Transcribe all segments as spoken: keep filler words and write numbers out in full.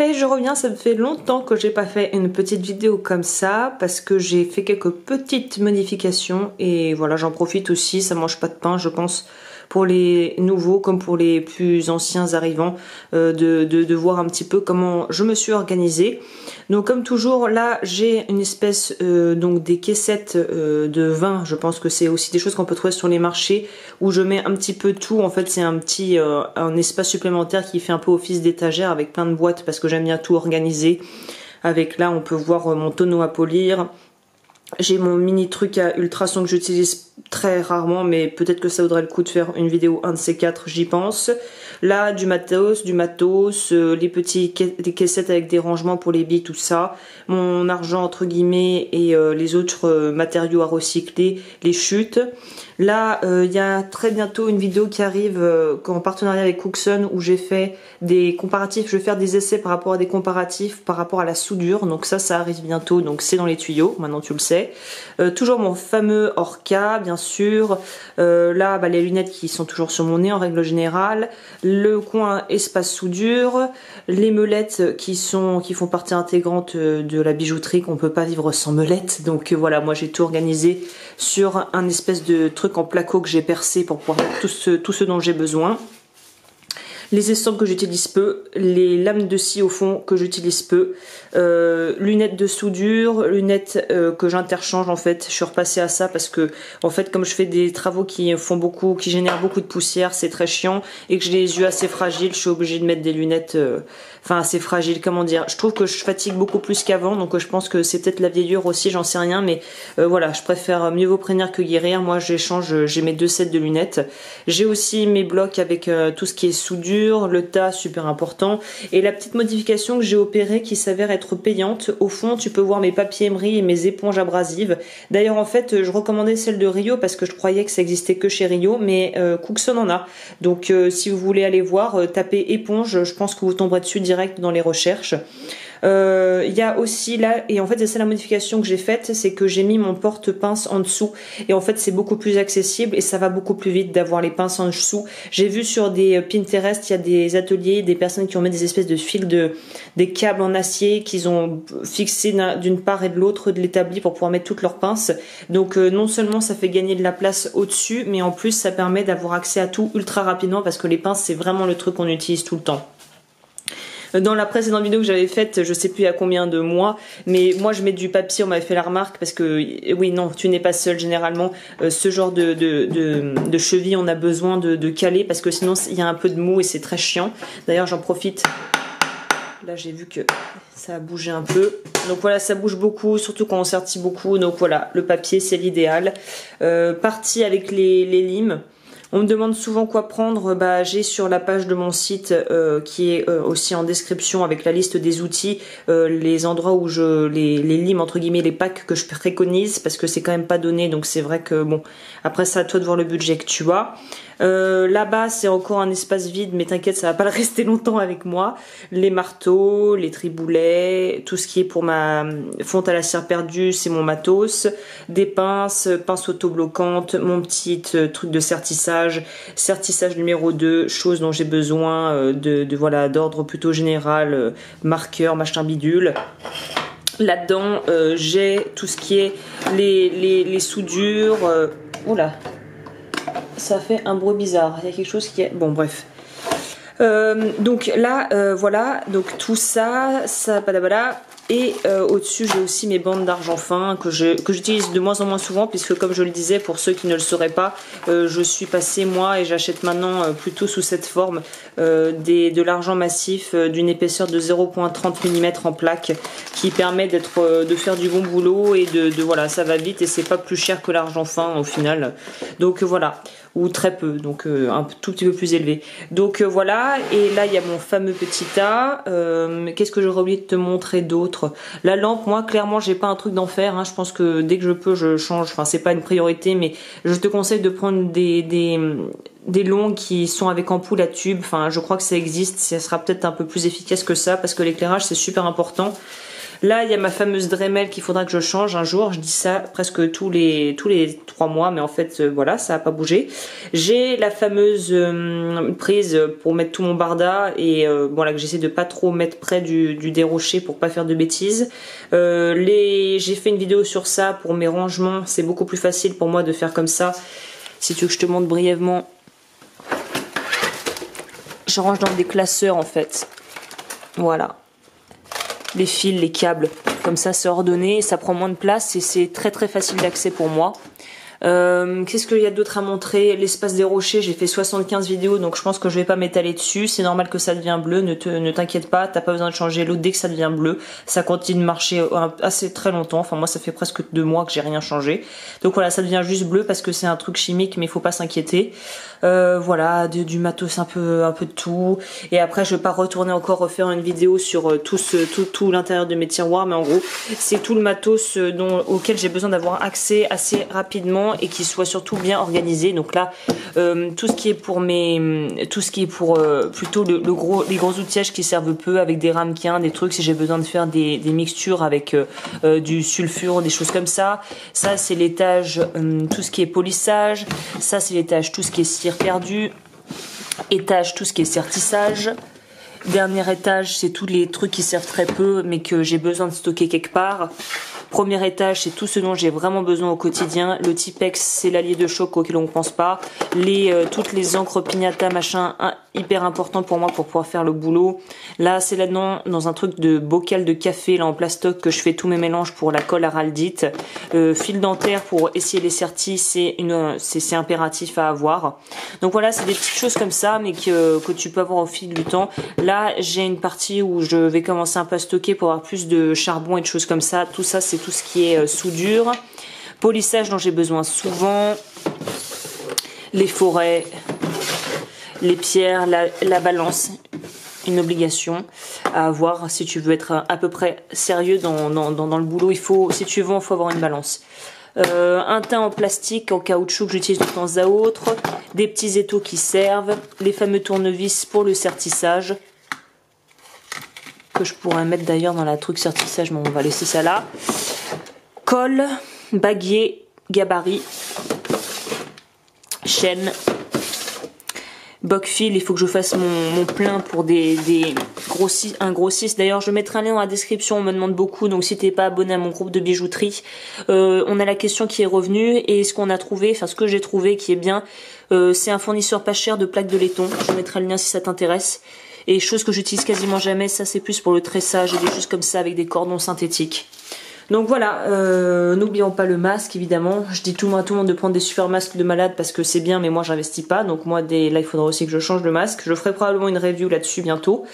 Hey, je reviens, ça me fait longtemps que j'ai pas fait une petite vidéo comme ça parce que j'ai fait quelques petites modifications et voilà, j'en profite aussi, ça mange pas de pain je pense pour les nouveaux comme pour les plus anciens arrivants euh, de, de, de voir un petit peu comment je me suis organisée. Donc comme toujours là j'ai une espèce euh, donc des caissettes euh, de vin, je pense que c'est aussi des choses qu'on peut trouver sur les marchés où je mets un petit peu tout, en fait c'est un petit euh, un espace supplémentaire qui fait un peu office d'étagère avec plein de boîtes parce que j'aime bien tout organiser. Avec là on peut voir mon tonneau à polir, j'ai mon mini truc à ultrasons que j'utilise très rarement mais peut-être que ça vaudrait le coup de faire une vidéo un de ces quatre, j'y pense. Là du matos, du matos, euh, les petits ca des caissettes avec des rangements pour les billes, tout ça, mon argent entre guillemets et euh, les autres euh, matériaux à recycler, les chutes. Là il euh, y a très bientôt une vidéo qui arrive euh, en partenariat avec Cookson où j'ai fait des comparatifs, je vais faire des essais par rapport à des comparatifs par rapport à la soudure, donc ça ça arrive bientôt, donc c'est dans les tuyaux, maintenant tu le sais. Euh, toujours mon fameux Orca bien sûr, euh, là bah, les lunettes qui sont toujours sur mon nez en règle générale, le coin espace soudure, les meulettes qui sont qui font partie intégrante de la bijouterie, qu'on peut pas vivre sans meulettes, donc euh, voilà moi j'ai tout organisé sur un espèce de truc en placo que j'ai percé pour pouvoir mettre tout ce, tout ce dont j'ai besoin. Les estampes que j'utilise peu, les lames de scie au fond que j'utilise peu, euh, lunettes de soudure, lunettes euh, que j'interchange en fait. Je suis repassée à ça parce que en fait comme je fais des travaux qui font beaucoup, qui génèrent beaucoup de poussière, c'est très chiant et que j'ai les yeux assez fragiles, je suis obligée de mettre des lunettes, euh, enfin assez fragiles, comment dire. Je trouve que je fatigue beaucoup plus qu'avant, donc je pense que c'est peut-être la vieillure aussi, j'en sais rien, mais euh, voilà, je préfère mieux vous prévenir que guérir. Moi j'échange, j'ai mes deux sets de lunettes. J'ai aussi mes blocs avec euh, tout ce qui est soudure, le tas super important, et la petite modification que j'ai opérée qui s'avère être payante, au fond tu peux voir mes papiers émeris et mes éponges abrasives. D'ailleurs en fait je recommandais celle de Rio parce que je croyais que ça existait que chez Rio, mais euh, Cookson en a, donc euh, si vous voulez aller voir, euh, tapez éponge, je pense que vous tomberez dessus direct dans les recherches. Il euh, y a aussi là, et en fait c'est ça la modification que j'ai faite, c'est que j'ai mis mon porte-pince en dessous et en fait c'est beaucoup plus accessible et ça va beaucoup plus vite d'avoir les pinces en dessous. J'ai vu sur des Pinterest, il y a des ateliers, des personnes qui ont mis des espèces de fils de, des câbles en acier qu'ils ont fixés d'une part et de l'autre de l'établi pour pouvoir mettre toutes leurs pinces, donc euh, non seulement ça fait gagner de la place au-dessus mais en plus ça permet d'avoir accès à tout ultra rapidement parce que les pinces c'est vraiment le truc qu'on utilise tout le temps. Dans la précédente vidéo que j'avais faite, je sais plus à combien de mois, mais moi je mets du papier, on m'avait fait la remarque, parce que oui non, tu n'es pas seule généralement, euh, ce genre de, de, de, de cheville on a besoin de, de caler, parce que sinon il y a un peu de mou et c'est très chiant. D'ailleurs j'en profite, là j'ai vu que ça a bougé un peu, donc voilà ça bouge beaucoup, surtout quand on sertit beaucoup, donc voilà le papier c'est l'idéal. Euh, parti avec les, les limes. On me demande souvent quoi prendre, bah, j'ai sur la page de mon site euh, qui est euh, aussi en description avec la liste des outils, euh, les endroits où je les, les limes, entre guillemets, les packs que je préconise, parce que c'est quand même pas donné, donc c'est vrai que bon, après ça à toi de voir le budget que tu as. Euh, là-bas c'est encore un espace vide mais t'inquiète ça va pas le rester longtemps avec moi. Les marteaux, les triboulets, tout ce qui est pour ma fonte à la cire perdue c'est mon matos, des pinces, pinces autobloquantes, mon petit truc de sertissage, sertissage numéro deux, chose dont j'ai besoin de, de voilà d'ordre plutôt général, marqueur, machin bidule. Là-dedans euh, j'ai tout ce qui est les, les, les soudures, euh, oula ça fait un bruit bizarre, il y a quelque chose qui est... Bon bref. Euh, donc là, euh, voilà, donc tout ça, ça, badabada. Et euh, au-dessus j'ai aussi mes bandes d'argent fin que j'utilise de moins en moins souvent puisque comme je le disais pour ceux qui ne le sauraient pas, euh, je suis passée moi et j'achète maintenant euh, plutôt sous cette forme euh, des, de l'argent massif euh, d'une épaisseur de zéro virgule trente millimètres en plaque qui permet d'être euh, de faire du bon boulot et de, de voilà ça va vite et c'est pas plus cher que l'argent fin au final, donc euh, voilà, ou très peu, donc euh, un tout petit peu plus élevé, donc euh, voilà. Et là il y a mon fameux petit tas. Euh, qu'est-ce que j'aurais oublié de te montrer d'autre? La lampe, moi clairement j'ai pas un truc d'enfer hein. Je pense que dès que je peux je change, enfin c'est pas une priorité mais je te conseille de prendre des, des, des longs qui sont avec ampoule à tube, enfin je crois que ça existe, ça sera peut-être un peu plus efficace que ça parce que l'éclairage c'est super important. Là, il y a ma fameuse Dremel qu'il faudra que je change un jour. Je dis ça presque tous les tous les trois mois, mais en fait, euh, voilà, ça n'a pas bougé. J'ai la fameuse euh, prise pour mettre tout mon barda et euh, voilà, que j'essaie de pas trop mettre près du, du dérocher pour pas faire de bêtises. Euh, les... J'ai fait une vidéo sur ça pour mes rangements. C'est beaucoup plus facile pour moi de faire comme ça. Si tu veux que je te montre brièvement, je range dans des classeurs en fait. Voilà. Les fils, les câbles, comme ça c'est ordonné, ça prend moins de place et c'est très très facile d'accès pour moi. Euh, qu'est-ce qu'il y a d'autre à montrer? L'espace des rochers, j'ai fait soixante-quinze vidéos, donc je pense que je vais pas m'étaler dessus. C'est normal que ça devient bleu, ne te, ne t'inquiète pas, t'as pas besoin de changer l'eau dès que ça devient bleu. Ça continue de marcher assez très longtemps, enfin moi ça fait presque deux mois que j'ai rien changé. Donc voilà, ça devient juste bleu parce que c'est un truc chimique, mais faut pas s'inquiéter. Euh, voilà, de, du matos, un peu, un peu de tout. Et après je vais pas retourner encore refaire une vidéo sur tout, ce, tout, tout l'intérieur de mes tiroirs, mais en gros c'est tout le matos dont, auquel j'ai besoin d'avoir accès assez rapidement et qu'il soit surtout bien organisé. Donc là, euh, tout ce qui est pour mes, tout ce qui est pour euh, plutôt le, le gros, les gros outillages qui servent peu, avec des ramequins, des trucs. Si j'ai besoin de faire des, des mixtures avec euh, du sulfure, des choses comme ça, ça c'est l'étage euh, tout ce qui est polissage. Ça c'est l'étage tout ce qui est cire perdue. Étage tout ce qui est sertissage. Dernier étage, c'est tous les trucs qui servent très peu mais que j'ai besoin de stocker quelque part. Premier étage, c'est tout ce dont j'ai vraiment besoin au quotidien. Le Tipex, c'est l'allié de choc auquel on ne pense pas. Les, euh, toutes les encres Pignata, machin, un, hyper important pour moi pour pouvoir faire le boulot. Là, c'est là-dedans, dans un truc de bocal de café, là en plastoc, que je fais tous mes mélanges pour la colle araldite. Euh, fil dentaire pour essayer les sertis, c'est c'est impératif à avoir. Donc voilà, c'est des petites choses comme ça, mais que, que tu peux avoir au fil du temps. Là, j'ai une partie où je vais commencer un peu à stocker pour avoir plus de charbon et de choses comme ça. Tout ça, c'est tout ce qui est soudure, polissage dont j'ai besoin souvent, les forêts, les pierres, la, la balance, une obligation à avoir si tu veux être à peu près sérieux dans, dans, dans, dans le boulot. Il faut, si tu veux, il faut avoir une balance. Euh, un teint en plastique, en caoutchouc que j'utilise de temps à autre, des petits étaux qui servent, les fameux tournevis pour le sertissage, que je pourrais mettre d'ailleurs dans la truc sertissage, mais on va laisser ça là. Colle, baguier, gabarit, chaîne, boc-fil. Il faut que je fasse mon, mon plein pour des, des grossis, un grossiste. D'ailleurs, je mettrai un lien dans la description, on me demande beaucoup, donc si t'es pas abonné à mon groupe de bijouterie, euh, on a la question qui est revenue, et ce qu'on a trouvé, enfin ce que j'ai trouvé qui est bien, euh, c'est un fournisseur pas cher de plaques de laiton. Je mettrai le lien si ça t'intéresse. Et chose que j'utilise quasiment jamais, ça c'est plus pour le tressage et des choses comme ça avec des cordons synthétiques. Donc voilà, euh, n'oublions pas le masque évidemment. Je dis tout à tout le monde de prendre des super masques de malade parce que c'est bien, mais moi j'investis pas. Donc moi des... là il faudra aussi que je change le masque. Je ferai probablement une review là-dessus bientôt.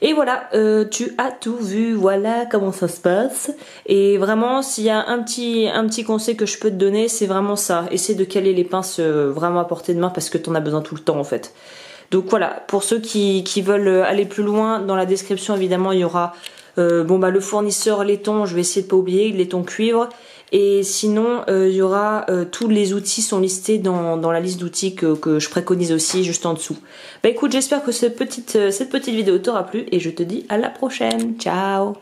Et voilà, euh, tu as tout vu, voilà comment ça se passe. Et vraiment, s'il y a un petit, un petit conseil que je peux te donner, c'est vraiment ça. Essaie de caler les pinces vraiment à portée de main parce que t'en as besoin tout le temps en fait. Donc voilà, pour ceux qui, qui veulent aller plus loin, dans la description évidemment il y aura euh, bon bah le fournisseur laiton, je vais essayer de pas oublier, laiton cuivre. Et sinon euh, il y aura euh, tous les outils sont listés dans, dans la liste d'outils que, que je préconise aussi juste en dessous. Bah écoute, j'espère que cette petite, cette petite vidéo t'aura plu et je te dis à la prochaine, ciao.